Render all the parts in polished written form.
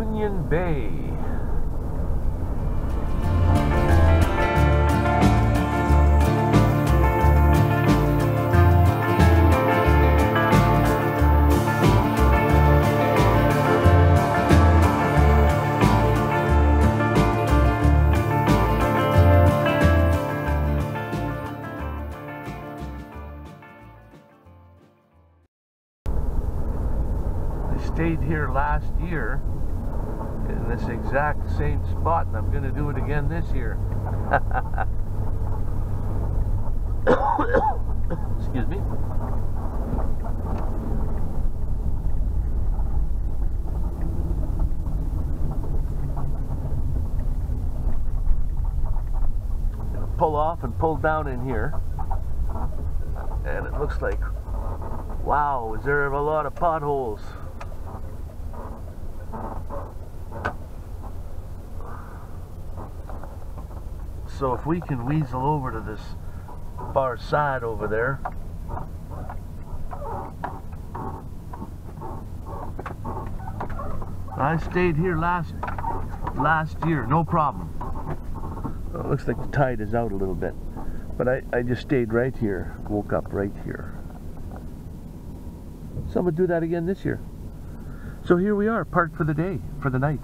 Union Bay. Stayed here last year in this exact same spot, and I'm going to do it again this year. Excuse me. Pull off and pull down in here, and it looks like, wow, is there a lot of potholes? So if we can weasel over to this far side over there. I stayed here last year, no problem. Well, it looks like the tide is out a little bit. But I just stayed right here, woke up right here. So I'm gonna do that again this year. So here we are, parked for the day, for the night.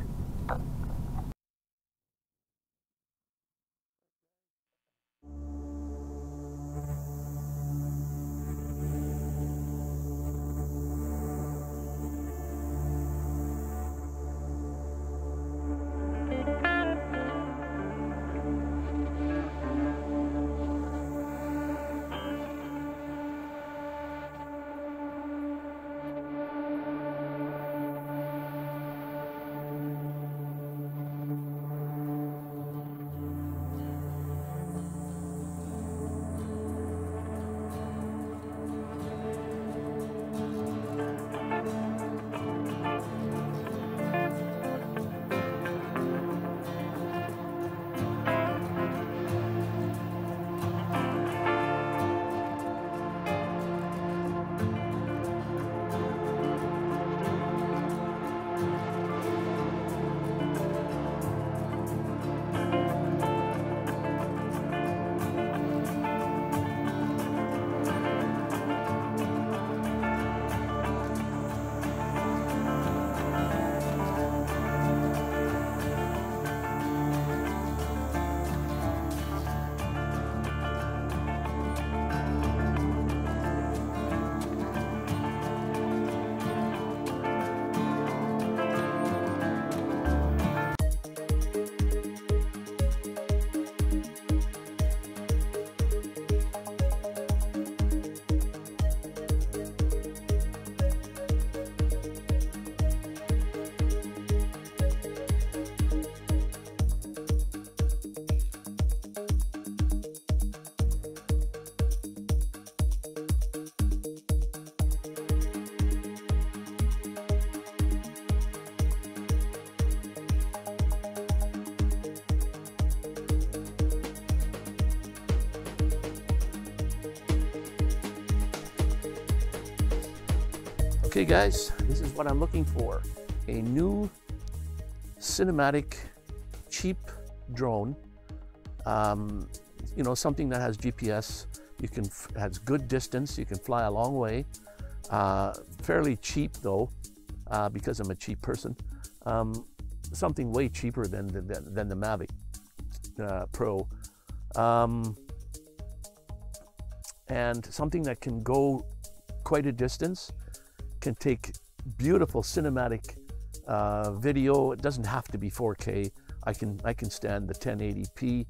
Okay guys, this is what I'm looking for. A new cinematic, cheap drone. You know, something that has GPS, has good distance, you can fly a long way. Fairly cheap though, because I'm a cheap person. Something way cheaper than the Mavic Pro. And something that can go quite a distance. Can take beautiful cinematic video. It doesn't have to be 4K. I can stand the 1080p,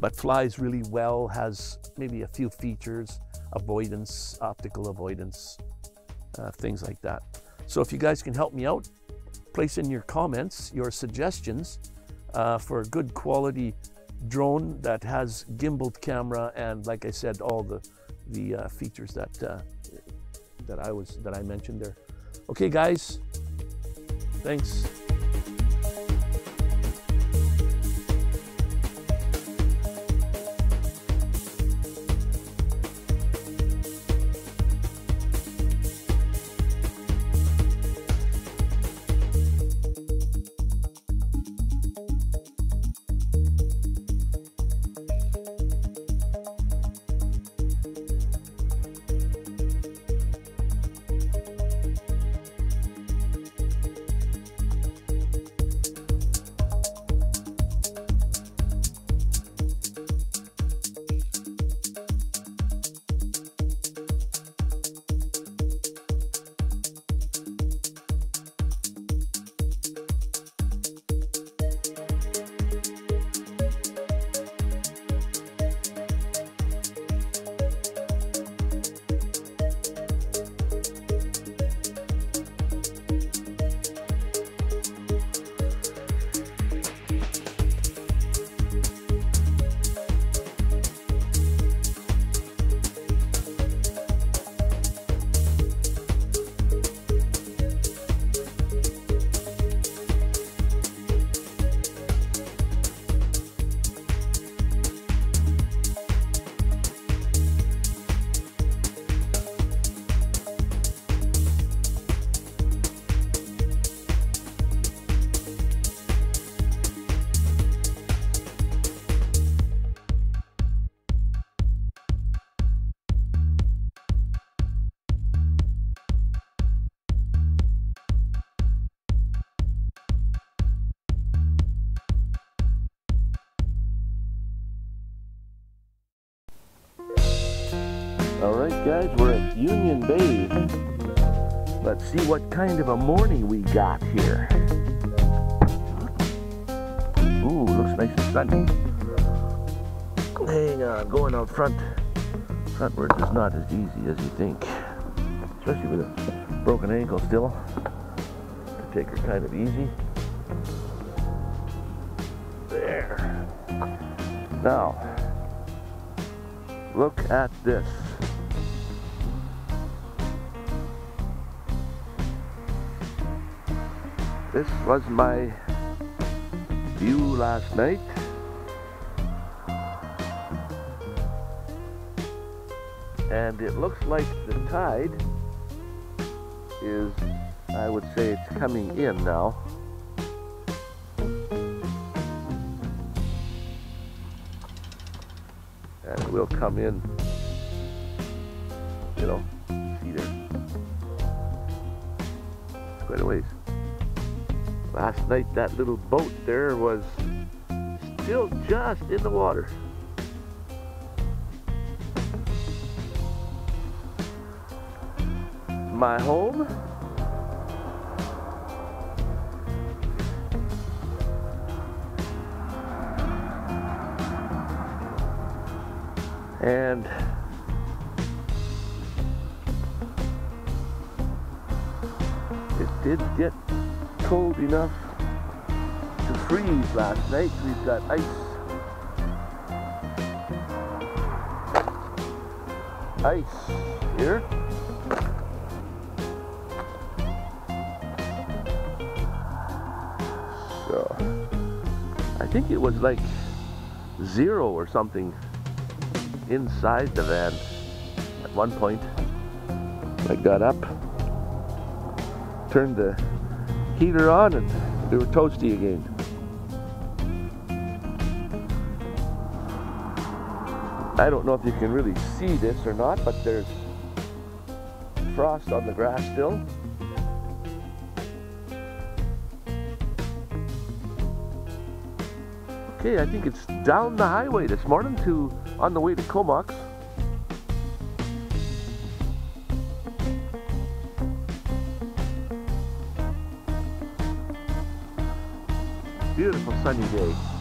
but flies really well. Has maybe a few features, avoidance, optical avoidance, things like that. So if you guys can help me out, place in your comments your suggestions for a good quality drone that has gimbaled camera and, like I said, all the features that I mentioned there. Okay guys, thanks. guys, we're at Union Bay. Let's see what kind of a morning we got here. Ooh, looks nice and sunny. Hang on, going out frontwards is not as easy as you think. Especially with a broken ankle still. To take her kind of easy. There. Now, look at this. This was my view last night. And it looks like the tide is, I would say, it's coming in now. And it will come in, you know, see there, quite a ways. Last night that little boat there was still just in the water. My home. And it did get cold enough to freeze last night. We've got ice here. So I think it was like 0 or something inside the van at one point. I got up, turned the heater on, and we were toasty again. I don't know if you can really see this or not, but there's frost on the grass still. Okay, I think it's down the highway this morning to on the way to Comox. Beautiful sunny day.